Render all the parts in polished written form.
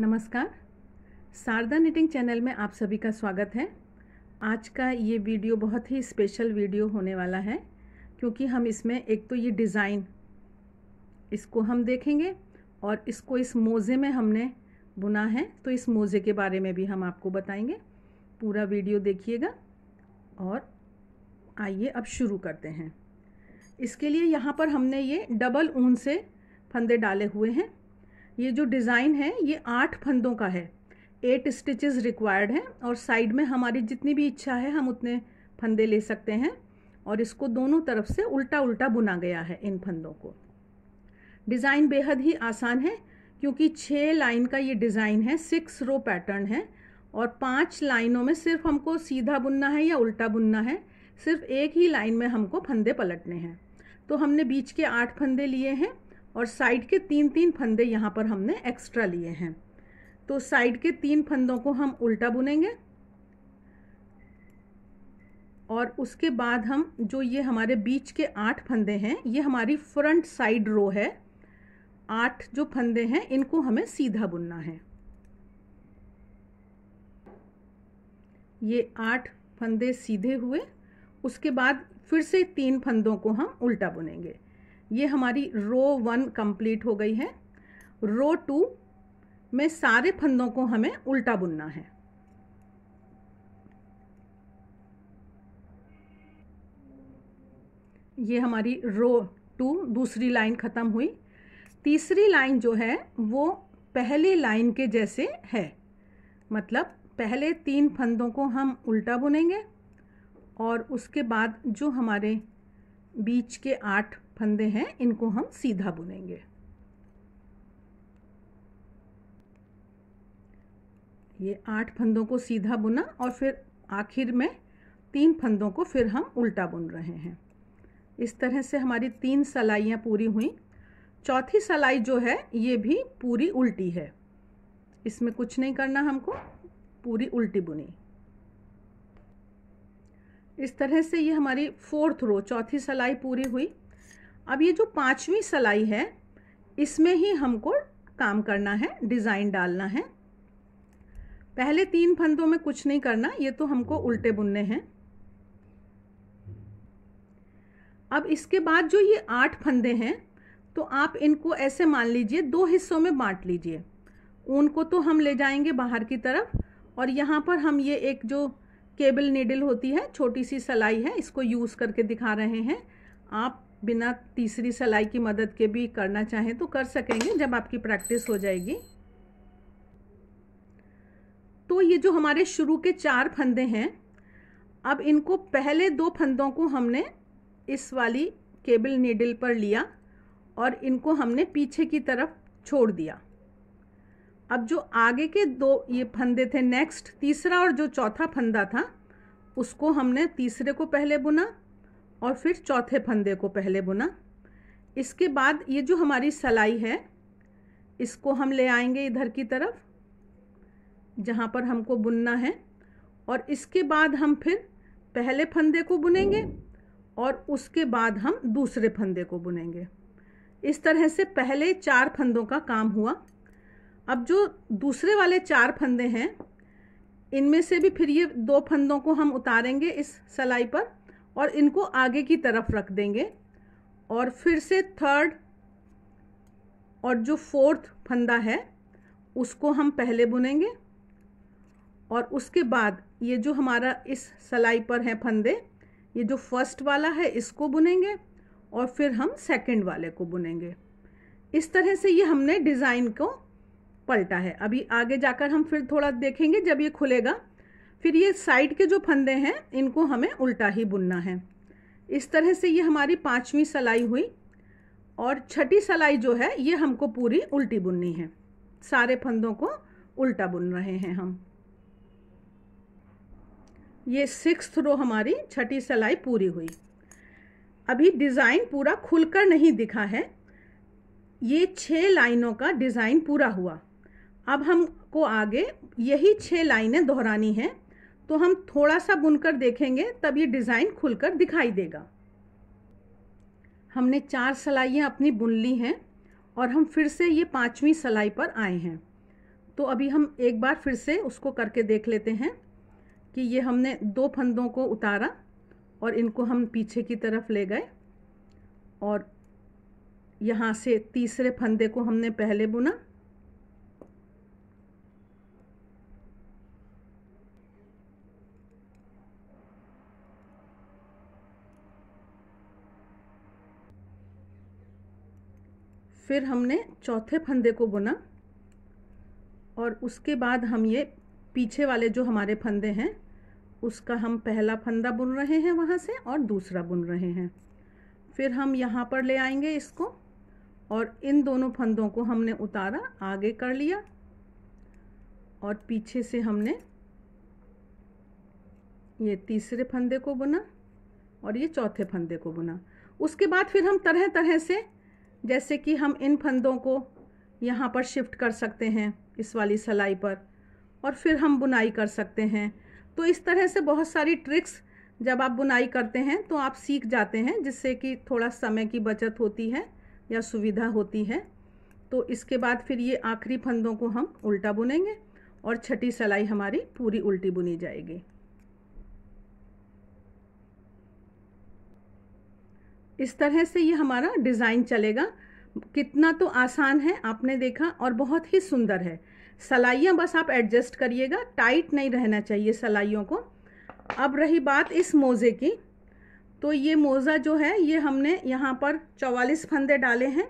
नमस्कार, Sharda knitting channel में आप सभी का स्वागत है। आज का ये वीडियो बहुत ही स्पेशल वीडियो होने वाला है, क्योंकि हम इसमें एक तो ये डिज़ाइन इसको हम देखेंगे और इसको इस मोज़े में हमने बुना है, तो इस मोज़े के बारे में भी हम आपको बताएंगे। पूरा वीडियो देखिएगा और आइए अब शुरू करते हैं। इसके लिए यहाँ पर हमने ये डबल ऊन से फंदे डाले हुए हैं। ये जो डिज़ाइन है ये 8 फंदों का है, 8 स्टिचेस रिक्वायर्ड हैं और साइड में हमारी जितनी भी इच्छा है हम उतने फंदे ले सकते हैं। और इसको दोनों तरफ से उल्टा उल्टा बुना गया है इन फंदों को। डिज़ाइन बेहद ही आसान है, क्योंकि 6 लाइन का ये डिज़ाइन है, 6 रो पैटर्न है और 5 लाइनों में सिर्फ हमको सीधा बुनना है या उल्टा बुनना है, सिर्फ एक ही लाइन में हमको फंदे पलटने हैं। तो हमने बीच के 8 फंदे लिए हैं और साइड के 3-3 फंदे यहाँ पर हमने एक्स्ट्रा लिए हैं। तो साइड के 3 फंदों को हम उल्टा बुनेंगे और उसके बाद हम जो ये हमारे बीच के 8 फंदे हैं, ये हमारी फ्रंट साइड रो है। 8 जो फंदे हैं इनको हमें सीधा बुनना है। ये 8 फंदे सीधे हुए, उसके बाद फिर से 3 फंदों को हम उल्टा बुनेंगे। ये हमारी रो 1 कंप्लीट हो गई है। रो 2 में सारे फंदों को हमें उल्टा बुनना है। ये हमारी रो 2 दूसरी लाइन ख़त्म हुई। तीसरी लाइन जो है वो पहली लाइन के जैसे है, मतलब पहले 3 फंदों को हम उल्टा बुनेंगे और उसके बाद जो हमारे बीच के 8 फंदे हैं इनको हम सीधा बुनेंगे। ये 8 फंदों को सीधा बुना और फिर आखिर में 3 फंदों को फिर हम उल्टा बुन रहे हैं। इस तरह से हमारी 3 सलाइयाँ पूरी हुई। चौथी सलाई जो है ये भी पूरी उल्टी है, इसमें कुछ नहीं करना, हमको पूरी उल्टी बुनी। इस तरह से ये हमारी 4th रो, चौथी सलाई पूरी हुई। अब ये जो 5वीं सलाई है इसमें ही हमको काम करना है, डिज़ाइन डालना है। पहले 3 फंदों में कुछ नहीं करना, ये तो हमको उल्टे बुनने हैं। अब इसके बाद जो ये 8 फंदे हैं, तो आप इनको ऐसे मान लीजिए 2 हिस्सों में बांट लीजिए। ऊन को तो हम ले जाएंगे बाहर की तरफ और यहाँ पर हम ये एक जो केबल नीडल होती है, छोटी सी सलाई है, इसको यूज़ करके दिखा रहे हैं। आप बिना तीसरी सलाई की मदद के भी करना चाहें तो कर सकेंगे, जब आपकी प्रैक्टिस हो जाएगी। तो ये जो हमारे शुरू के 4 फंदे हैं, अब इनको पहले 2 फंदों को हमने इस वाली केबल नीडल पर लिया और इनको हमने पीछे की तरफ छोड़ दिया। अब जो आगे के 2 ये फंदे थे, नेक्स्ट तीसरा और जो चौथा फंदा था, उसको हमने तीसरे को पहले बुना और फिर चौथे फंदे को पहले बुना। इसके बाद ये जो हमारी सलाई है इसको हम ले आएंगे इधर की तरफ जहाँ पर हमको बुनना है और इसके बाद हम फिर पहले फंदे को बुनेंगे और उसके बाद हम दूसरे फंदे को बुनेंगे। इस तरह से पहले 4 फंदों का काम हुआ। अब जो दूसरे वाले 4 फंदे हैं इनमें से भी फिर ये 2 फंदों को हम उतारेंगे इस सलाई पर और इनको आगे की तरफ रख देंगे और फिर से 3rd और जो 4th फंदा है उसको हम पहले बुनेंगे और उसके बाद ये जो हमारा इस सलाई पर है फंदे, ये जो फर्स्ट वाला है इसको बुनेंगे और फिर हम 2nd वाले को बुनेंगे। इस तरह से ये हमने डिज़ाइन को पलटा है। अभी आगे जाकर हम फिर थोड़ा देखेंगे, जब ये खुलेगा फिर ये साइड के जो फंदे हैं इनको हमें उल्टा ही बुनना है। इस तरह से ये हमारी 5वीं सलाई हुई और छठी सलाई जो है ये हमको पूरी उल्टी बुननी है। सारे फंदों को उल्टा बुन रहे हैं हम। ये 6th रो हमारी छठी सलाई पूरी हुई। अभी डिज़ाइन पूरा खुलकर नहीं दिखा है, ये 6 लाइनों का डिज़ाइन पूरा हुआ। अब हमको आगे यही 6 लाइनें दोहरानी हैं, तो हम थोड़ा सा बुनकर देखेंगे तब ये डिज़ाइन खुलकर दिखाई देगा। हमने 4 सलाइयाँ अपनी बुन ली हैं और हम फिर से ये 5वीं सलाई पर आए हैं। तो अभी हम एक बार फिर से उसको करके देख लेते हैं कि ये हमने दो फंदों को उतारा और इनको हम पीछे की तरफ ले गए और यहाँ से तीसरे फंदे को हमने पहले बुना फिर हमने चौथे फंदे को बुना और उसके बाद हम ये पीछे वाले जो हमारे फंदे हैं उसका हम पहला फंदा बुन रहे हैं वहाँ से और दूसरा बुन रहे हैं। फिर हम यहाँ पर ले आएंगे इसको और इन दोनों फंदों को हमने उतारा आगे कर लिया और पीछे से हमने ये तीसरे फंदे को बुना और ये चौथे फंदे को बुना। उसके बाद फिर हम तरह तरह से जैसे कि हम इन फंदों को यहाँ पर शिफ्ट कर सकते हैं इस वाली सलाई पर और फिर हम बुनाई कर सकते हैं। तो इस तरह से बहुत सारी ट्रिक्स जब आप बुनाई करते हैं तो आप सीख जाते हैं जिससे कि थोड़ा समय की बचत होती है या सुविधा होती है। तो इसके बाद फिर ये आखिरी फंदों को हम उल्टा बुनेंगे और छठी सलाई हमारी पूरी उल्टी बुनी जाएगी। इस तरह से ये हमारा डिज़ाइन चलेगा। कितना तो आसान है आपने देखा और बहुत ही सुंदर है। सलाइयाँ बस आप एडजस्ट करिएगा, टाइट नहीं रहना चाहिए सलाइयों को। अब रही बात इस मोज़े की, तो ये मोज़ा जो है ये हमने यहाँ पर 44 फंदे डाले हैं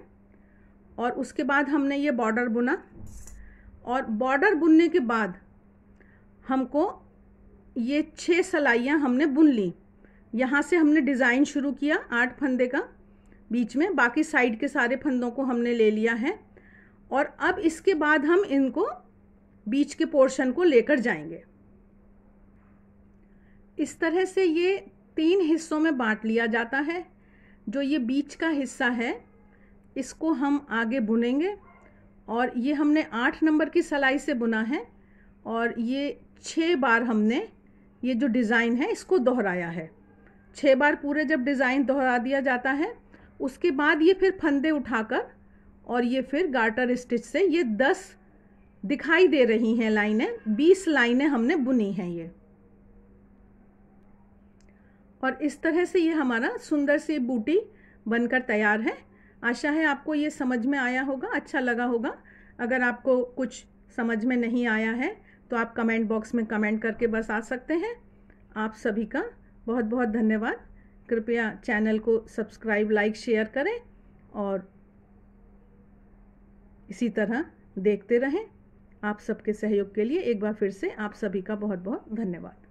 और उसके बाद हमने ये बॉर्डर बुना और बॉर्डर बुनने के बाद हमको ये 6 सलाइयाँ हमने बुन ली। यहाँ से हमने डिज़ाइन शुरू किया 8 फंदे का, बीच में बाकी साइड के सारे फंदों को हमने ले लिया है और अब इसके बाद हम इनको बीच के पोर्शन को लेकर जाएंगे। इस तरह से ये 3 हिस्सों में बांट लिया जाता है। जो ये बीच का हिस्सा है इसको हम आगे बुनेंगे और ये हमने 8 नंबर की सलाई से बुना है और ये 6 बार हमने ये जो डिज़ाइन है इसको दोहराया है। 6 बार पूरे जब डिज़ाइन दोहरा दिया जाता है उसके बाद ये फिर फंदे उठाकर और ये फिर गार्टर स्टिच से ये 10 दिखाई दे रही हैं लाइनें, 20 लाइनें हमने बुनी हैं ये। और इस तरह से ये हमारा सुंदर सी बूटी बनकर तैयार है। आशा है आपको ये समझ में आया होगा, अच्छा लगा होगा। अगर आपको कुछ समझ में नहीं आया है तो आप कमेंट बॉक्स में कमेंट करके बता सकते हैं। आप सभी का बहुत बहुत धन्यवाद। कृपया चैनल को सब्सक्राइब, लाइक, शेयर करें और इसी तरह देखते रहें। आप सबके सहयोग के लिए एक बार फिर से आप सभी का बहुत बहुत धन्यवाद।